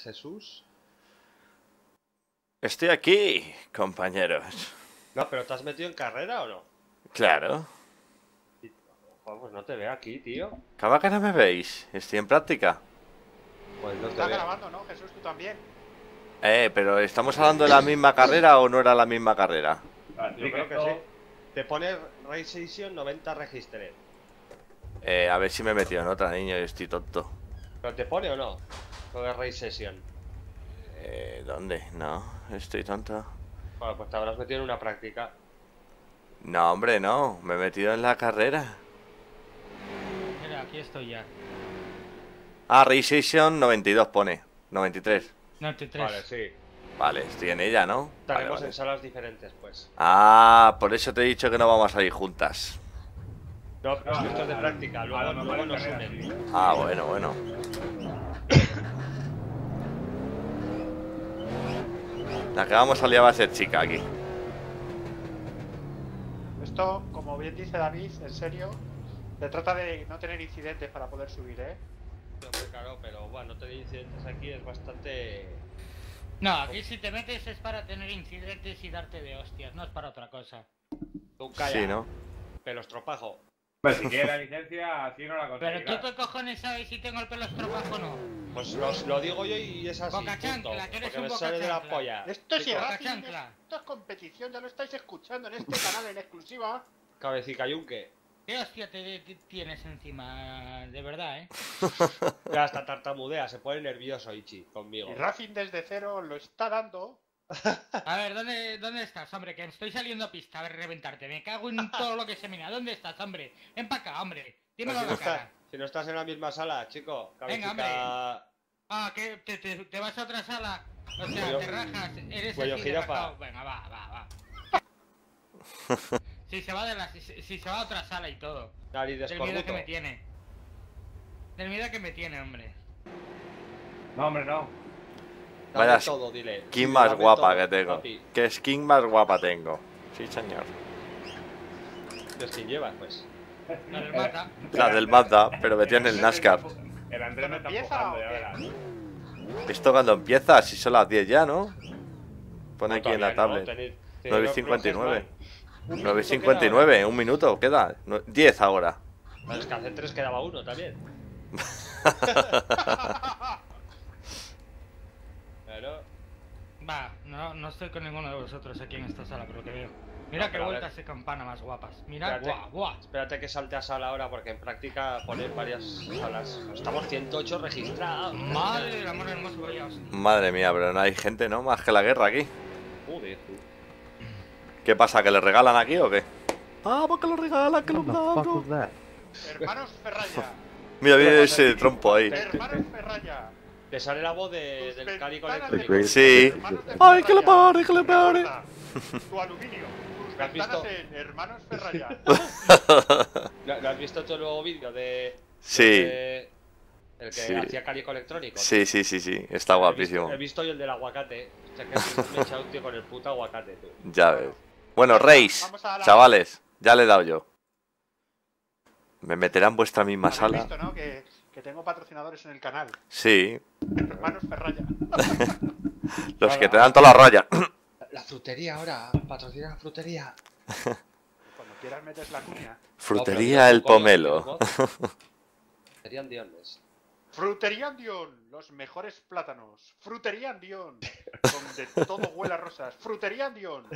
Jesús. Estoy aquí, compañeros. No, pero ¿te has metido en carrera o no? Claro. Pues no te veo aquí, tío. ¿Cómo que no me veis? Estoy en práctica. Pues no te estás grabando, ¿no, Jesús? Tú también. Pero ¿estamos hablando de la misma carrera o no era la misma carrera? Ah, yo creo que sí. Te pone Race Edition 90 Registered. A ver si me he metido en otra, niño, yo estoy tonto. ¿Pero te pone o no? Con el Race Session. ¿Dónde? No, estoy tonto. Bueno, pues te habrás metido en una práctica. No, hombre, no. Me he metido en la carrera. Mira, aquí estoy ya. Ah, Race Session 92 pone. 93. 93. Vale, sí. Vale, estoy en ella, ¿no? Estaremos en salas diferentes, pues. Ah, por eso te he dicho que no vamos a ir juntas. No, pero es que esto es de práctica, luego nos unen. Ah, bueno, bueno. La que vamos a liar va a ser chica aquí. Esto, como bien dice David, en serio, se trata de no tener incidentes para poder subir, ¿eh? No, claro, pero bueno, tener incidentes aquí es bastante... No, aquí si te metes es para tener incidentes y darte de hostias, no es para otra cosa. Tú calla. Sí, ¿no? Pelos tropajo. Pues si quieres la licencia, así no la conseguirás. Pero tú qué cojones sabes si tengo el pelo estropajo o no. Pues lo digo yo y es así. Boca chancla, que eres un boca chancla. De la polla. Esto es irracional. Esto es competición, ya lo estáis escuchando en este canal en exclusiva. Cabecica yunque. ¿Qué hostia te tienes encima? De verdad, ¿eh? Ya hasta tartamudea, se pone nervioso Ichi conmigo. El Racing desde cero lo está dando. A ver, ¿dónde estás, hombre? Que estoy saliendo a pista, a ver, reventarte. Me cago en todo lo que se mira. ¿Dónde estás, hombre? Ven para acá, hombre. Dímelo a la cara. Si no estás en la misma sala, chico. Venga, hombre. Ah, que te vas a otra sala. O sea, te rajas. Eres el jirafa. Venga, va. Si se va a otra sala y todo. Del miedo que me tiene. Del miedo que me tiene, hombre. No, hombre, no. Vaya skin más guapa que tengo. ¿Qué skin más guapa tengo? Sí, señor. ¿Qué skin llevas, pues? La del Mazda. La del Mazda, pero metía en el NASCAR. El Andrés me está empujando, ya verás. ¿Esto cuando empieza? Si son las 10 ya, ¿no? Pone aquí en la tablet. 9:59. 9:59, un minuto, queda. 10 ahora. Es que hace 3 quedaba uno también. Claro. Va, no estoy con ninguno de vosotros aquí en esta sala, por lo que veo. Mira qué vueltas de campana más guapas. Mira, guau, guau. Espérate que salte a sala ahora, porque en práctica poner varias salas. Estamos 108 registrados. Madre del amor hermoso, vaya hostia. Madre mía, pero no hay gente, ¿no? Más que la guerra aquí. Joder, tú. ¿Qué pasa? ¿Que le regalan aquí o qué? Ah, porque lo regalan, que lo dan. Hermanos Ferraya. Mira, viene ese trompo ahí. Hermanos Ferraya. Te sale la voz del cálico eléctrico. Sí. ¡Ay, que le pare, que le pare! Tu aluminio. Tus ventanas en Hermanos Ferraya. ¿Lo has visto todo el nuevo vídeo de...? Sí. El que hacía cálico electrónico. Sí, sí, sí, sí. Está guapísimo. He visto yo el del aguacate. O sea, que me he echado, tío, con el puto aguacate, tío. Ya ves. Bueno, Reis, chavales, ya le he dado yo. Me meterán en vuestra misma sala. Visto, ¿no? Que tengo patrocinadores en el canal. Sí. Hermanos Ferraya. Los que te dan toda la raya. La frutería ahora, patrocina la frutería. Cuando quieras metes la cuña. Frutería El Pomelo. Frutería Andiones. Frutería Andión, los mejores plátanos. Frutería Andión, donde todo huele a rosas. Frutería Andión,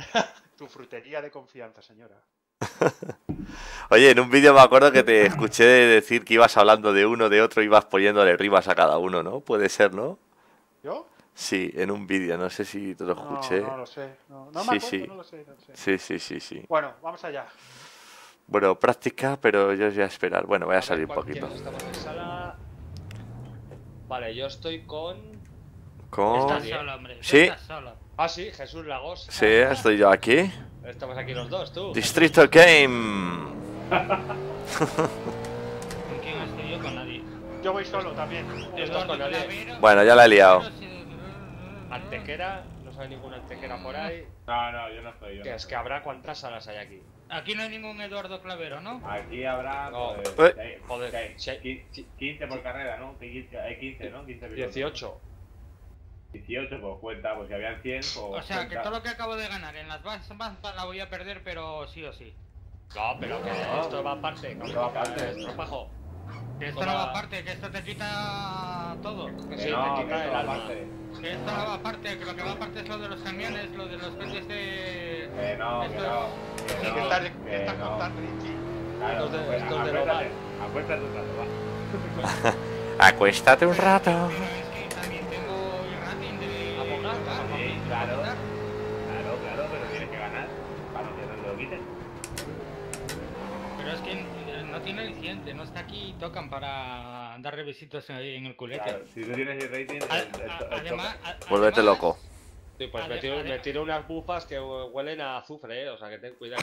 tu frutería de confianza, señora. Oye, en un vídeo me acuerdo que te escuché decir que ibas hablando de uno, de otro, ibas poniéndole ribas a cada uno, ¿no? Puede ser, ¿no? ¿Yo? Sí, en un vídeo, no sé si te lo escuché. No, no lo sé. No me acuerdo, no lo sé. Sí. Bueno, vamos allá. Bueno, práctica, pero yo os voy a esperar. Bueno, voy a salir un poquito. Vale, yo estoy con... Estás solo, hombre. Sí. Estás solo. Ah, sí, Jesús Lagos. Sí, estoy yo aquí. Estamos aquí los dos, tú. Distrito Game. ¿Con quién estoy yo? Con nadie. Yo voy solo también. Estos con nadie. Bueno, ya la he liado. Antequera. No sabe ninguna antequera por ahí. No, yo no estoy yo. Que es que habrá cuántas salas hay aquí. Aquí no hay ningún Eduardo Clavero, ¿no? Aquí habrá... Joder. 15 por carrera, ¿no? Hay 15, ¿no? 15 pilotos. 18. 18 por cuenta, porque habían 100 por... O sea, cuenta. Que todo lo que acabo de ganar en las bases la voy a perder, pero sí o sí. No, pero que esto va aparte, no, estropajo. Que esto no va aparte, que esto te quita todo. Que sí, no, te quita que el alma. Que esto no va aparte, que lo que va aparte es lo de los camiones, lo de los coches de... Que no, esto... que no. Que está con tan Richie. Claro, pues, acuéstate un rato, va. Acuéstate un rato. Pero es que también tengo el rating de... ¿Abogar? Sí, claro. Claro, claro, pero tienes que ganar para que no te lo quiten. Pero es que... No tiene aliciente, no está aquí y tocan para dar revisitos en el culete. Claro, si tú tienes el rating, además, vuélvete loco. Sí, pues me tiro unas bufas que huelen a azufre, o sea que ten cuidado.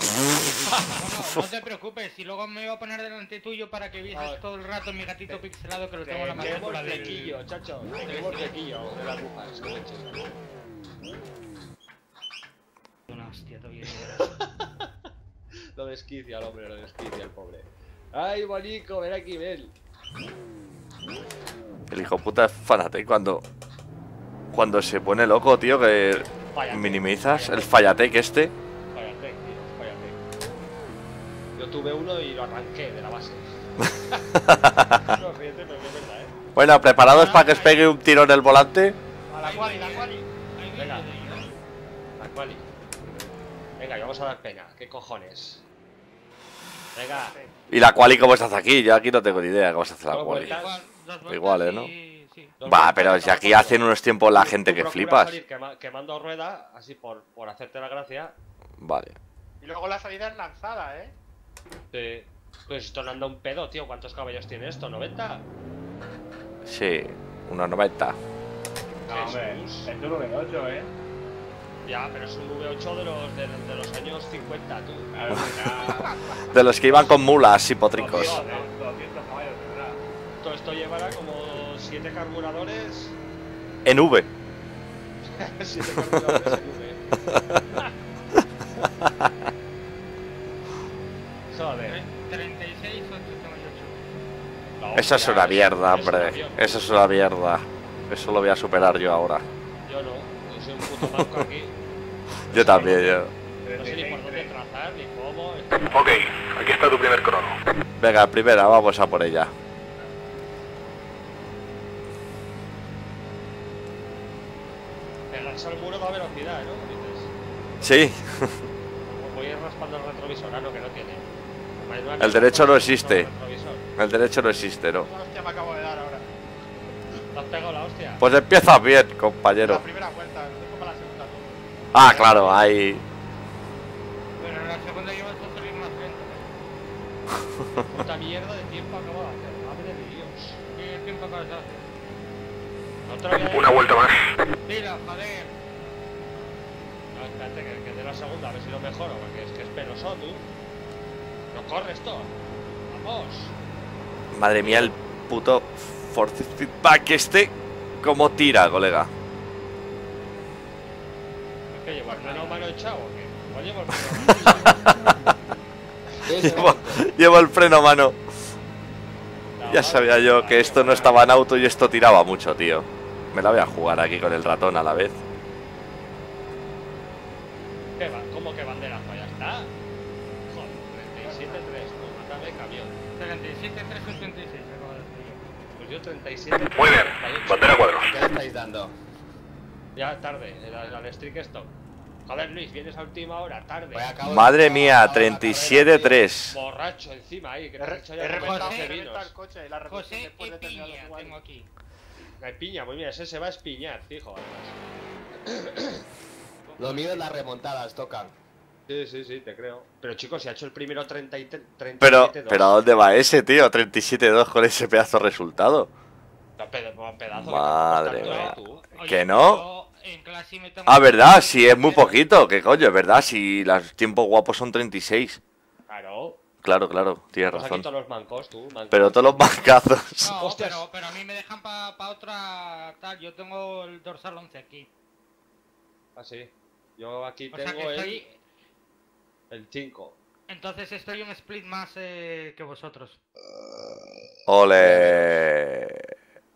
No te preocupes, si luego me voy a poner delante tuyo para que vieses todo el rato mi gatito pixelado que lo tengo en la mano. Tengo bordequillo, chacho, tengo bordequillo de las bufas, que leches. Una hostia, todavía. Lo desquicia el hombre, lo desquicia el pobre. ¡Ay, bonico! Ven aquí, ven. El hijo puta es Fanatec cuando se pone loco, tío, que Fanatec, minimizas Fanatec. El Fanatec este. Fanatec, tío, Fanatec. Yo tuve uno y lo arranqué de la base. No, ríete, pero es verdad, bueno, ¿preparados para que os pegue un tiro en el volante? A la quali, la quali. Venga, la quali. Venga, vamos a dar pena. ¿Qué cojones? Venga. ¿Y la quali cómo se hace aquí? Yo aquí no tengo ni idea cómo se hace la quali. Igual, ¿no? Sí, sí. Va, pero si aquí hacen unos tiempos la gente que flipas. Salir quemando rueda, así por hacerte la gracia. Vale. Y luego la salida es lanzada, ¿eh? Sí. Pues esto no anda un pedo, tío. ¿Cuántos caballos tiene esto? ¿90? Sí, unos 90. No, hombre, es un V8, ¿eh? Ya, pero es un V8 de los años 50, tú. Claro, ya... De los que iban con mulas y potricos. No, tío, no. Todo esto llevará como 7 carburadores... En V. 7 carburadores en V. Joder. 36, 88. Esa es una mierda, hombre. Esa es una mierda. Eso lo voy a superar yo ahora. Yo no. Soy un puto banco aquí. Yo también, yo. No sé ni por dónde trazar, ni cómo. Ok, aquí está tu primer crono. Venga, primera, vamos a por ella. Pegarse al muro da velocidad, ¿no? Sí. Voy a ir raspando el retrovisor, ¿no? Que no tiene. El derecho no existe. El derecho no existe, ¿no? Hostia, me acabo de dar ahora. ¿Te has pegado la hostia? Pues empiezas bien, compañero. La primera vuelta, no te pongo la segunda. Ah, claro, ahí. Pero en la segunda yo me voy a salir más lento. Puta mierda de tiempo acabado. Madre de Dios. ¿Qué tiempo acabas de hacer? Una vuelta más. Mira, joder. No, espérate, que de la segunda, a ver si lo mejoro, porque es que es penoso, tú. No corres todo. Vamos. Madre mía, el puto Force Feedback este, como tira, colega. ¿Es que llevo el freno a mano echado o qué? ¿Cuál llevo el freno a mano? Llevo el freno a mano. Ya sabía yo que esto no estaba en auto y esto tiraba mucho, tío. Me la voy a jugar aquí con el ratón a la vez. ¿Qué va? ¿Cómo que banderazo? ¿Ya está? Joder, 37-3, mátame camión. 37-3, 86. 37. Muy bien, bandera cuadro. ¿Qué estáis dando? Ya tarde, el Street Stock. Joder, Luis, vienes a última hora, tarde. Pues madre mía, 37-3. Borracho encima ahí, que te he hecho ya el coche. La José, ¿qué de piña tengo aquí? La piña, pues mira, ese se va a espiñar, fijo. Lo mío es las remontadas, tocan. Sí, sí, sí, te creo. Pero chicos, se ha hecho el primero 37-2. Pero ¿a dónde va ese, tío? 37-2 con ese pedazo de resultado. Pedazo. Madre mía. ¿Que no? Ah, verdad, sí, es muy poquito. ¿Qué coño? Es verdad, si los tiempos guapos son 36. Claro. Claro, tienes razón. Todos los mancos, tú, pero todos los mancazos. No, pero a mí me dejan para otra tal. Yo tengo el dorsal 11 aquí. Ah, sí. Yo aquí tengo el... El 5. Entonces estoy un split más que vosotros. ¡Ole!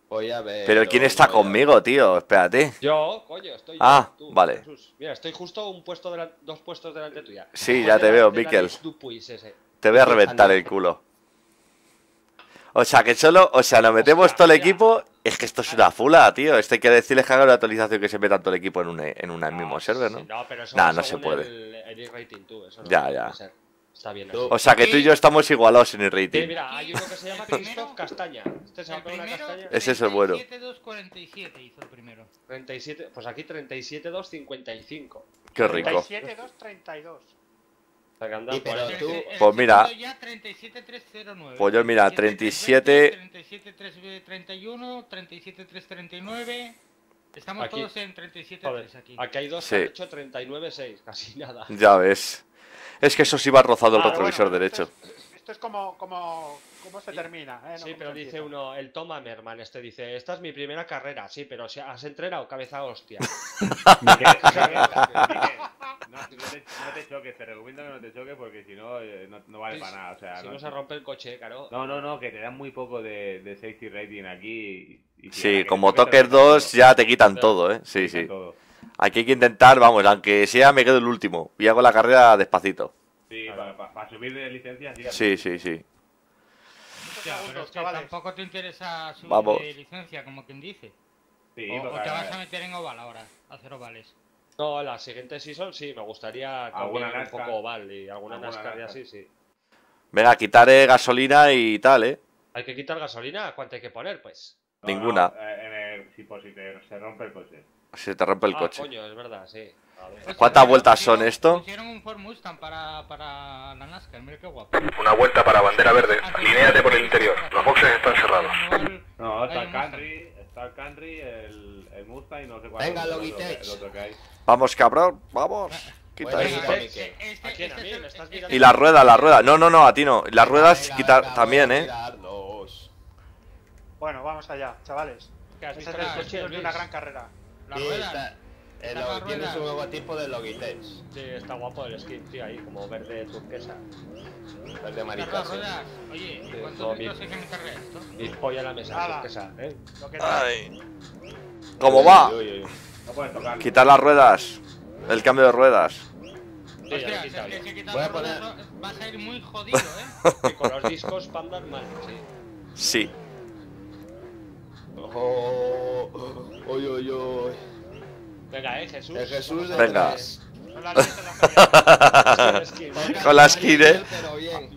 Voy a ver. Pero ¿quién está conmigo, tío? Espérate. Yo, coño, estoy. Ah, tú, vale. Jesús. Mira, estoy justo un puesto de dos puestos delante tuya. Sí, ya te veo, Mikel. Te voy a reventar el culo. O sea, que solo, o sea, nos metemos todo el equipo. Es que esto es una fula, tío. Este hay que decirles que haga una actualización que se meta todo el equipo en un mismo server, ¿no? No, pero eso no se puede. Ya, ya. Está bien. O sea, que tú y yo estamos igualados en el rating. Sí, mira, hay uno que se llama Christoph Castaña. Este se llama una castaña. Ese es el bueno. 37.247 hizo el primero. 37, pues aquí 37.255. Qué rico. 37.232. Pues mira, ya 37.309. Pues yo mira, 37 37.331, 37.339. Estamos aquí, todos en 37.3 aquí. Aquí hay 2 que han hecho 39.6, casi nada. Ya ves. Es que eso sí va rozado el retrovisor derecho. Esto es como se termina. Sí, pero dice uno, el Tom Hammerman, este dice, esta es mi primera carrera, sí, pero si has entrenado, cabeza hostia. No te choques, te recomiendo que no te choques porque si no, no vale para nada. O sea, si no se rompe el coche, claro. No, que te dan muy poco de safety rating aquí. Sí, como toques dos ya te quitan todo, ¿eh? Sí, sí. Aquí hay que intentar, vamos, aunque sea me quedo el último y hago la carrera despacito. Sí, para subir de licencia. Sí. Hostia, pero es que tampoco te interesa subir de licencia, como quien dice. Sí, o te vas a meter en oval ahora, a hacer ovales. No, la siguiente season sí, me gustaría cambiar un poco oval y alguna NASCAR y así, sí. Venga, quitaré gasolina y tal, ¿eh? ¿Hay que quitar gasolina? ¿Cuánto hay que poner, pues? Ninguna. Si se rompe el coche. Se te rompe el coche. Coño, es verdad, sí. ¿Cuántas vueltas son esto? Hicieron un Ford Mustang para la NASCAR, mira qué guapo. Una vuelta para bandera verde, alinéate por el interior, los boxes están cerrados. No, está el Camry, el Mustang y no sé cuál. Venga, Logitech. Vamos, cabrón, vamos. Quita esto. ¿A quién? ¿A mí? ¿Me estás mirando? Y la rueda. No, a ti no. Las ruedas quitar también, Bueno, vamos allá, chavales. Ese es el coche de una gran carrera. La rueda. Tiene su nuevo tipo de Logitech. Sí, está guapo el skin, tío, ahí, como verde turquesa. Verde mariposa. Oye, ¿cuántos minutos hay que meterle esto? Y polla la mesa turquesa, ¿eh? Ay. ¿Cómo va? No puedes tocar. Quitar las ruedas. El cambio de ruedas. Hostia, es que si quitas las ruedas vas a ir muy jodido, ¿eh? Que con los discos van a dar mal, sí. Oh, oy, oy, oy. Venga, Jesús. El Jesús de venga. Con la skin,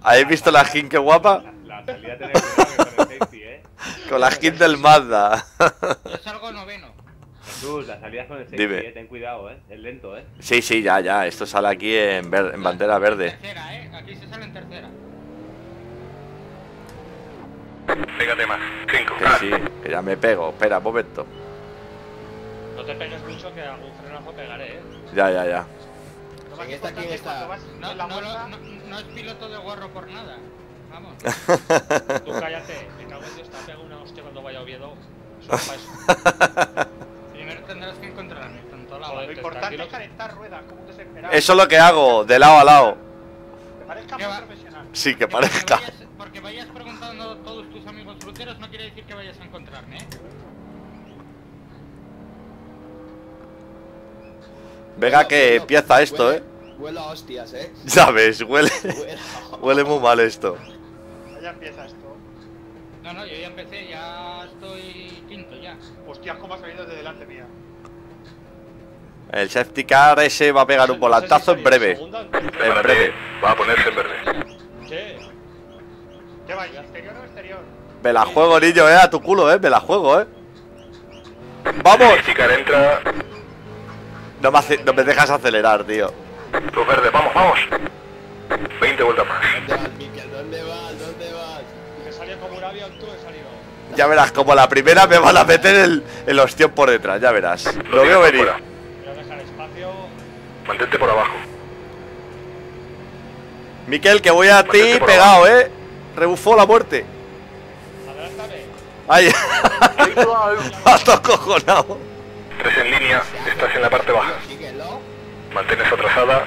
¿Habéis visto la skin que guapa? La salida tiene que ver con el con la skin del Mazda. Yo salgo noveno. Jesús, la salida con el safety, ten cuidado, es lento, Sí, ya, esto sale aquí en bandera verde. Tercera, aquí se sale en tercera. Pégate más, 5. Sí, que ya me pego, espera un momento. No te pegues mucho que algún frenazo pegaré, Ya. No es piloto de gorro por nada. Vamos. Tú cállate, me cago en Dios, te pego una hostia cuando vaya a Oviedo. Eso es para eso. Primero tendrás que encontrarme, tanto lado. Lo importante es calentar ruedas, como te esperaba. Eso es lo que hago, de lado a lado. Que parezca muy profesional. Sí, que parezca. Porque vayas preguntando a todos tus amigos fruteros no quiere decir que vayas a encontrarme, Venga, que empieza esto, Huele a hostias, Sabes, huele muy mal esto. Ya empieza esto. No, yo ya empecé, ya estoy quinto ya. Hostias, cómo ha salido de delante mía. El safety car ese va a pegar un volantazo en breve. Va a ponerse en verde. ¿Qué? ¿Qué va? ¿Exterior o exterior? Me la juego, niño, a tu culo, me la juego, ¡Vamos! No me dejas acelerar, tío. Luz verde, vamos. 20 vueltas más. ¿Dónde vas, Mikel? ¿Dónde vas? Me salió como un avión, tú he salido. Ya verás, como la primera me van a meter el ostión por detrás, ya verás. Lo veo venir. Voy a dejar espacio. Mantente por abajo. Mikel, que voy a ti pegado, Rebufó la muerte. Adelántame. Ahí. Has acojonado. 3 en línea, estás en la parte baja. Mantienes atrasada.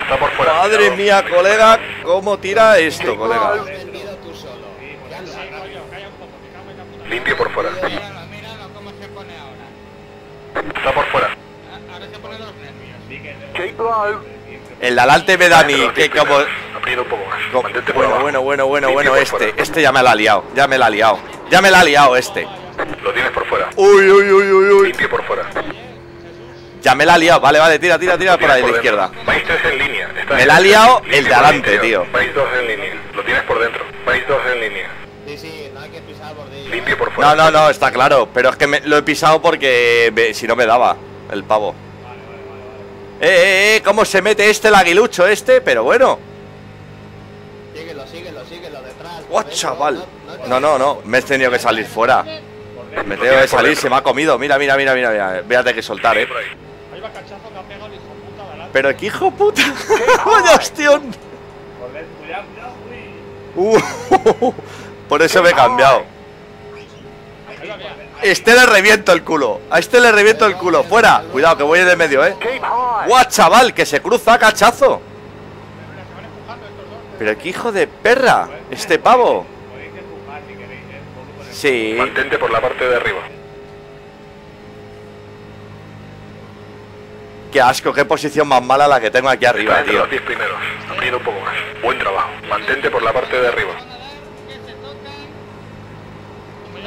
Está por fuera. Madre mía, colega, ¿cómo tira esto, colega? Limpio por fuera. Míralo cómo se pone ahora. Está por fuera. Ahora se ponen los nervios. El alante me da ni que como... Bueno, este ya me la ha liado. Lo tienes por fuera. Uy. Limpio por fuera. Ya me la ha liado, vale, tira por ahí de la izquierda. Vais tres en línea. Me la ha liado el de adelante, tío. Vais dos en línea, lo tienes por dentro. Vais dos en línea. Sí, no hay que pisar por dentro. Limpio por fuera. No, está claro, pero es que lo he pisado porque si no me daba el pavo. Vale. ¿Cómo se mete el aguilucho este? Pero bueno. Síguelo detrás. ¡Guau, chaval! No, me he tenido que salir fuera. Me tengo que salir, se me ha comido. Mira, voy a tener que soltar, Pero qué hijo puta. Vaya hostión. Por eso me he cambiado. Este le reviento el culo. A este le reviento el culo. Fuera. Cuidado que voy de medio, Guau, chaval, que se cruza cachazo. Pero qué hijo de perra. Este pavo. Sí. Mantente por la parte de arriba. Qué asco, qué posición más mala la que tengo aquí arriba, tío. Los 10 primeros, abriendo un poco más. Buen trabajo. Mantente por la parte de arriba.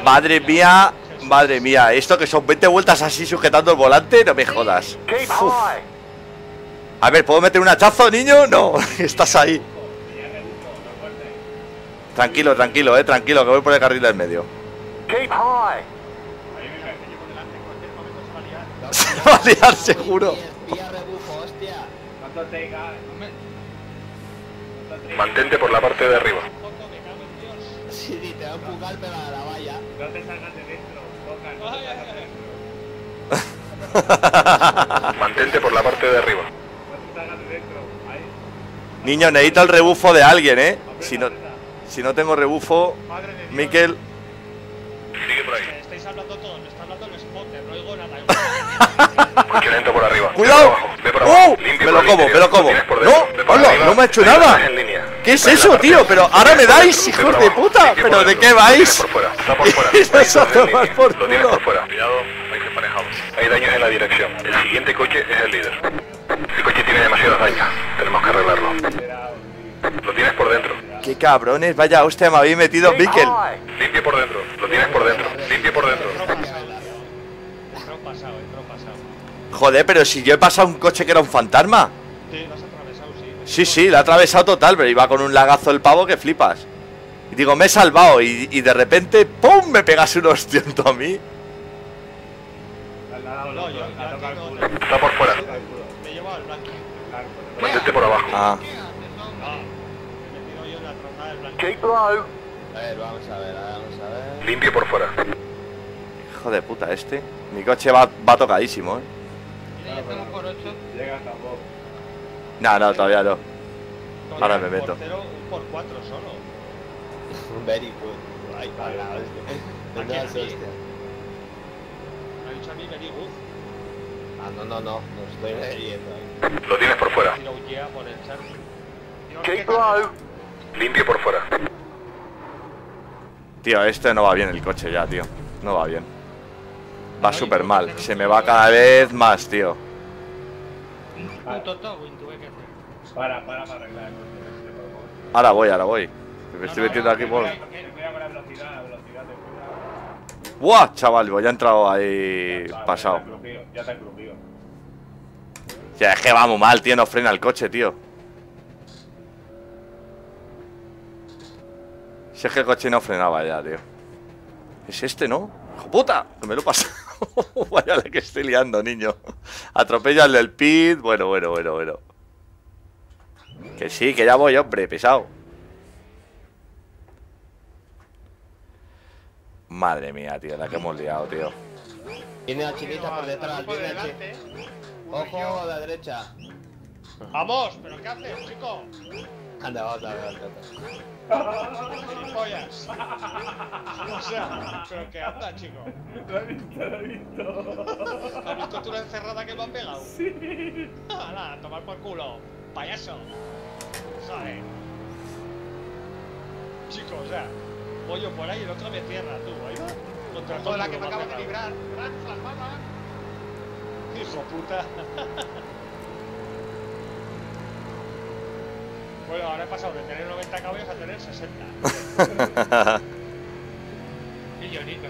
Madre mía, esto que son 20 vueltas así sujetando el volante, no me jodas. Uf. A ver, ¿puedo meter un hachazo, niño? No, estás ahí. Tranquilo, que voy por el carril del medio. Se va a liar, seguro. Mantente por la parte de arriba. Sí, te va a empujar, pero a la valla. No te salgas de dentro. Mantente por la parte de arriba. Niño, necesito el rebufo de alguien, Si no tengo rebufo, Miquel. Sigue por ahí. Estáis hablando todo, me está hablando el spotter, no oigo nada. Porque lento por arriba. ¡Cuidado! ¡Oh! Me lo como. No, hola, no me ha hecho nada. ¿Qué es eso, tío? Pero ahora me dais, hijos de puta. ¿Pero de qué vais? Está por fuera. Lo tienes por fuera. Cuidado, vais emparejados. Hay daños en la dirección. El siguiente coche es el líder. El coche tiene demasiados daños. Tenemos que arreglarlo. Lo tienes por dentro. Qué cabrones, vaya hostia, me habéis metido, Miquel. Limpio por dentro, lo tienes por dentro, limpio por dentro. Joder, pero si yo he pasado un coche que era un fantasma. Sí, lo has atravesado, sí. Sí, lo ha atravesado total, pero iba con un lagazo el pavo que flipas. Y digo, me he salvado y de repente, ¡pum! Me pegas un hostiento a mí. Está por fuera. Me llevo al blanco. Métete por abajo. A ver, vamos a ver. Limpio por fuera. Hijo de puta este. Mi coche va tocadísimo, No, todavía no. Ahora me meto. Un por 4 solo. Very good. Ahí para la hostia. Me ha dicho a mí very good. No, estoy leyendo ahí. Lo tienes por fuera. Limpio por fuera. Tío, este no va bien el coche ya, tío. No va bien. Va súper mal. Se me va cada vez más, tío. Para arreglar el coche. Ahora voy. Me estoy metiendo aquí por... ¡Buah, chaval! Ya he entrado ahí pasado. Ya está encrujido. O sea, es que va muy mal, tío. No frena el coche, tío. Si es que el coche no frenaba ya, tío. Es este, ¿no? ¡Hijo puta! Que me lo he pasado. Vaya la que estoy liando, niño. Atropella el del pit. Bueno. Que sí, que ya voy, hombre, pesado. Madre mía, tío, la que hemos liado, tío. Viene la chinita por detrás, viene la chinita. Ojo a la derecha. ¡Vamos! ¿Pero qué haces, chico? O sea, pero que anda, chico. Lo he visto. ¿Has visto tú la encerrada que me han pegado? Sí. ¡Hala, a tomar por culo! ¡Payaso! ¡Joder! Chico, o sea, pollo por ahí, el otro me cierra, tú, ahí va. Contra toda la que me acabo de librar. Hijo puta. Bueno, ahora he pasado de tener 90 caballos a tener 60. Millonito,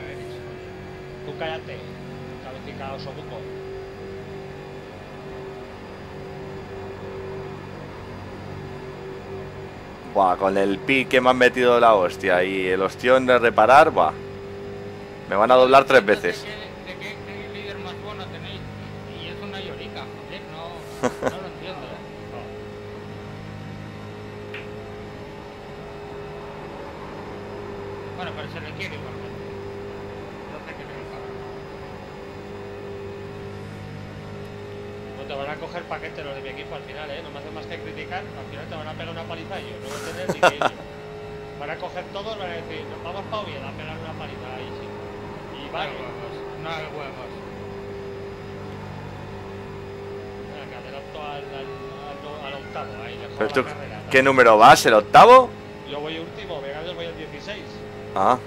Tú cállate, cabecita osobuco. Buah, con el pi que me han metido la hostia y el ostión de reparar, buah. Me van a doblar 3 veces. ¿De qué líder más bueno tenéis? Y es una llorica, joder, no lo entiendo, no. Bueno, pero se le quiere igualmente. No sé qué le diga. Pues te van a coger paquete los de mi equipo al final, No me hacen más que criticar, al final te van a pegar una paliza y yo, no voy a tener ni que ellos. Van a coger todos, van a decir, nos vamos pa' bien a pegar una paliza ahí, sí. Vale, no hay huevos. Que adelanto al octavo, ahí le juego la carrera, ¿no? ¿Qué número vas? ¿El octavo? Yo voy último, Vegas voy al 16. Ah.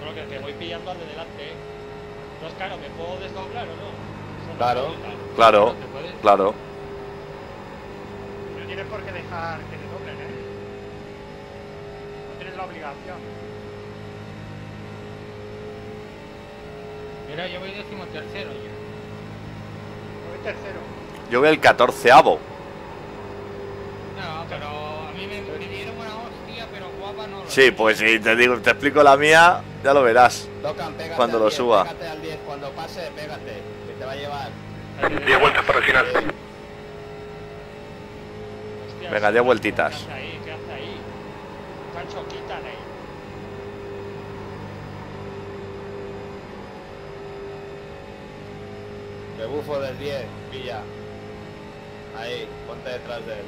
Bueno, que te voy pillando al de delante, Entonces, claro, ¿me puedo desdoblar o no? Claro. No tienes por qué dejar que te doblen, No tienes la obligación. Mira, yo voy 13º ya. Voy 3º. Yo voy el 14avo. No, pero a mí me dieron una hostia, pero guapa no. Sí, pues si te explico la mía, ya lo verás. Locan, pégate cuando al 10, lo suba. Pégate al 10, cuando pase, pégate, que te va a llevar. 10 vueltas para el final. Hostia, venga, 10 vueltitas. ¿Qué hace ahí? Pancho, quítale. Rebufo del 10, pilla. Ahí, ponte detrás de él.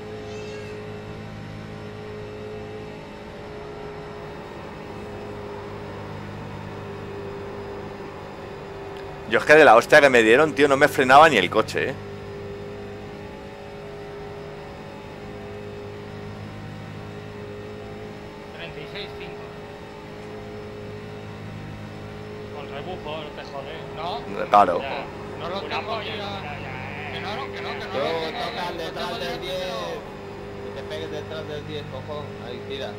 Yo es que de la hostia que me dieron, tío, no me frenaba ni el coche, Con rebufo, no te jode, ¿no? Claro. Ya. Detrás del 10, que te pegues detrás del 10, cojón, ahí tira.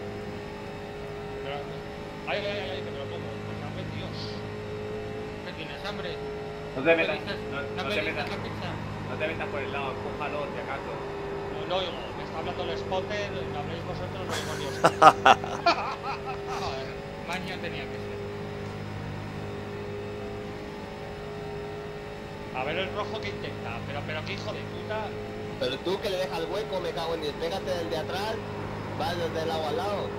Ay, que me lo como, por favor, Dios. ¿Qué tienes hambre? No te metas por el lado, cójalo, si acaso. No, me está hablando el spotter, lo habléis vosotros, no digo Dios. Joder, maño tenía que ser. A ver el rojo que intenta, pero qué hijo de puta. Pero tú que le dejas el hueco, me cago en 10. Pégate del de atrás, vas desde el lado al lado.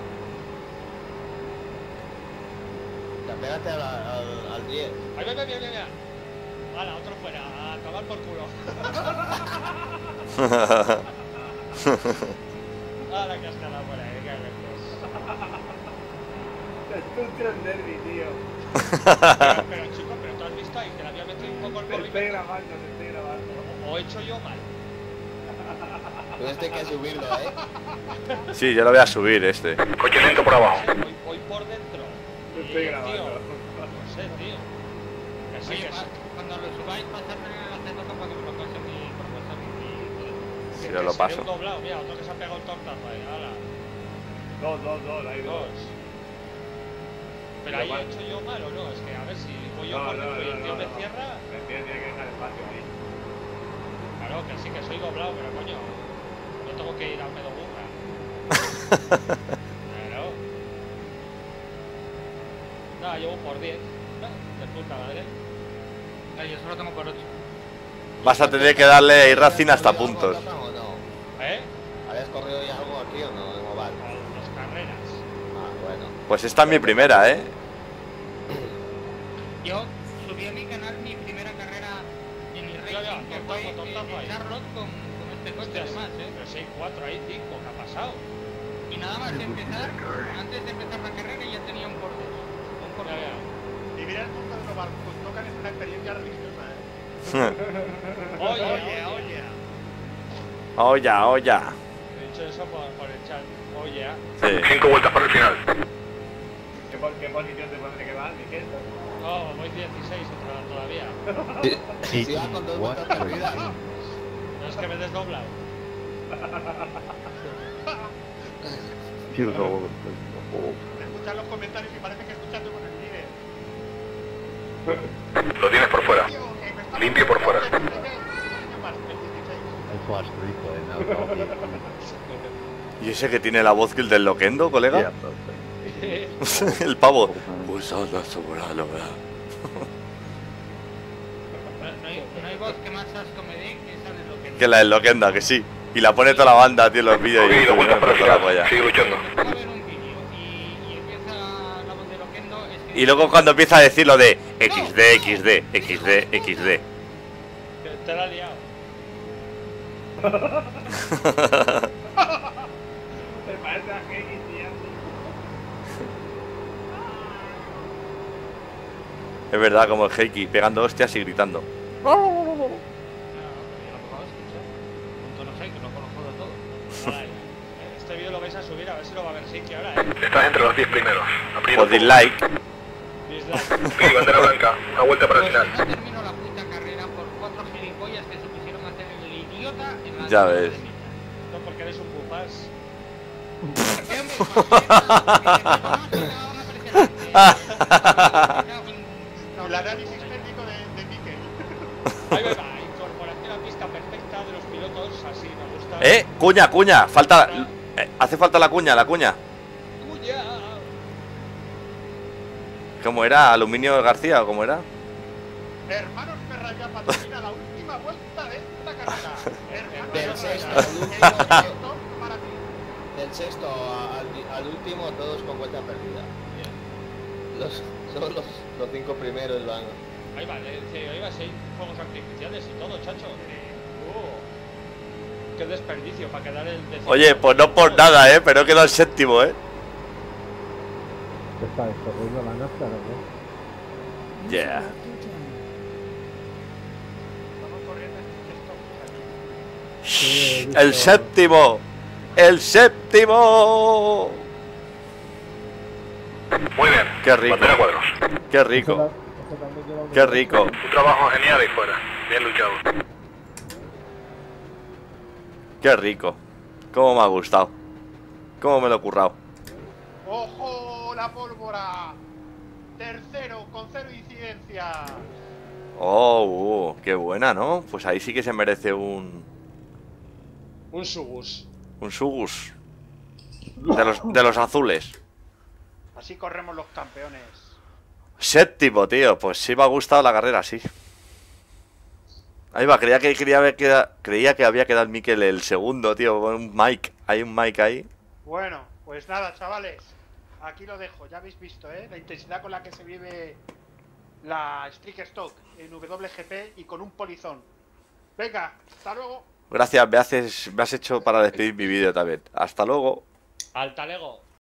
Ya, pégate al 10. Ay, mira. Hala, otro fuera, a tomar por culo. Ahora que has calado por ahí, que es un tron derby, tío. Pero chico, pero tú has visto ahí, que le había metido un poco el bolígrafo. Te estoy grabando. O he hecho yo mal. Pues hay que subirlo, Sí, yo lo voy a subir, Coche lento por abajo. Voy por dentro. Estoy grabando. No sé, tío. Oye, cuando lo subáis, pasadme la cerveza para que me lo pase mi propuesta. Si yo lo paso. Doblado, mira, otro que se ha pegado el tortazo ahí, ala. Dos. Pero ahí he hecho yo mal o no, es que a ver si voy yo por dentro y el tío me cierra. El tío tiene que dejar espacio ahí. Claro, que sí que soy doblado, pero coño, no tengo que ir al pedo burra. Claro. Nada, llevo por 10. De puta madre. Yo solo tengo por 8. Vas a tener que darle Racing hasta puntos. ¿Habías corrido ya algo aquí o no? Debo bar. Las carreras. Ah, bueno. Pues esta es mi primera, Yo subí a mi canal mi primera carrera. Charlotte con este coche además, Pero si hay 4, hay 5, ¿qué ha pasado? Y nada más de empezar, antes de empezar la carrera ya tenía un cordón. Y mira el punto de robar, pues tocan es una experiencia religiosa, Oye. He dicho eso por el chat, oye. 5 vueltas para el final. ¿Qué posición te parece que vas? No, voy 16 todavía. Sí, sí, va con dos vueltas perdidas. No es que me he desdoblado. Escuchar los comentarios y parece que escuchando con el líder. Lo tienes por fuera. Limpio por fuera. ¿Y ese que tiene la voz que el del Loquendo, colega? El pavo. No hay voz que más asco me dé que esa del Loquendo. Que la del Loquendo, que sí. Y la pone toda la banda, tío, en los vídeos. Y y luego cuando empieza a decir lo de XD, XD, XD, XD. Te la ha liado. Es verdad, como el Heiki, pegando hostias y gritando. Este vídeo lo vais a subir, a ver si lo va a ver Siki ahora, ¿eh? Estás entre los 10 primeros. O dislike. Sí, bandera blanca, una vuelta para el final. Pues no termino la puta carrera por 4 gilipollas que se pusieron a hacer el idiota en la... Ya ves. No, porque eres un pupás. El análisis técnico de Mikel. Ahí va, incorporación a pista perfecta de los pilotos, así nos gusta. Cuña, cuña, falta... hace falta la cuña, ¡Cuña! ¿Cómo era? ¿Aluminio García o cómo era? Hermanos Ferraya patrocina la última vuelta de esta carrera. Del sexto para ti. Del sexto al último, todos con vuelta perdida. Bien. Son los 5 primeros del banco. Ahí va, ahí va, 6 fuegos artificiales y todo, chacho. Qué desperdicio para quedar el... Oye, pues no por nada, pero quedó el séptimo, ¿Qué está descorriendo la NASCAR, no? Yeah. Sí, el séptimo. ¡El séptimo! Muy bien. Qué rico. Qué rico. Qué rico. Un trabajo genial ahí fuera. Bien luchado. Qué rico. Cómo me ha gustado. Cómo me lo he currado. ¡Ojo, la pólvora! Tercero, con 0 incidencia. Oh, qué buena, ¿no? Pues ahí sí que se merece un... un Sugus. Un Sugus. De los azules. Así corremos los campeones. Séptimo, tío. Pues sí me ha gustado la carrera, sí. Ahí va, creía que había quedado el Mikel el segundo, tío, con un mic. Hay un mic ahí. Bueno, pues nada, chavales. Aquí lo dejo, ya habéis visto, la intensidad con la que se vive la Street Stock en WGP y con un polizón. Venga, hasta luego. Gracias, me has hecho para despedir mi vídeo también. Hasta luego. Hasta luego.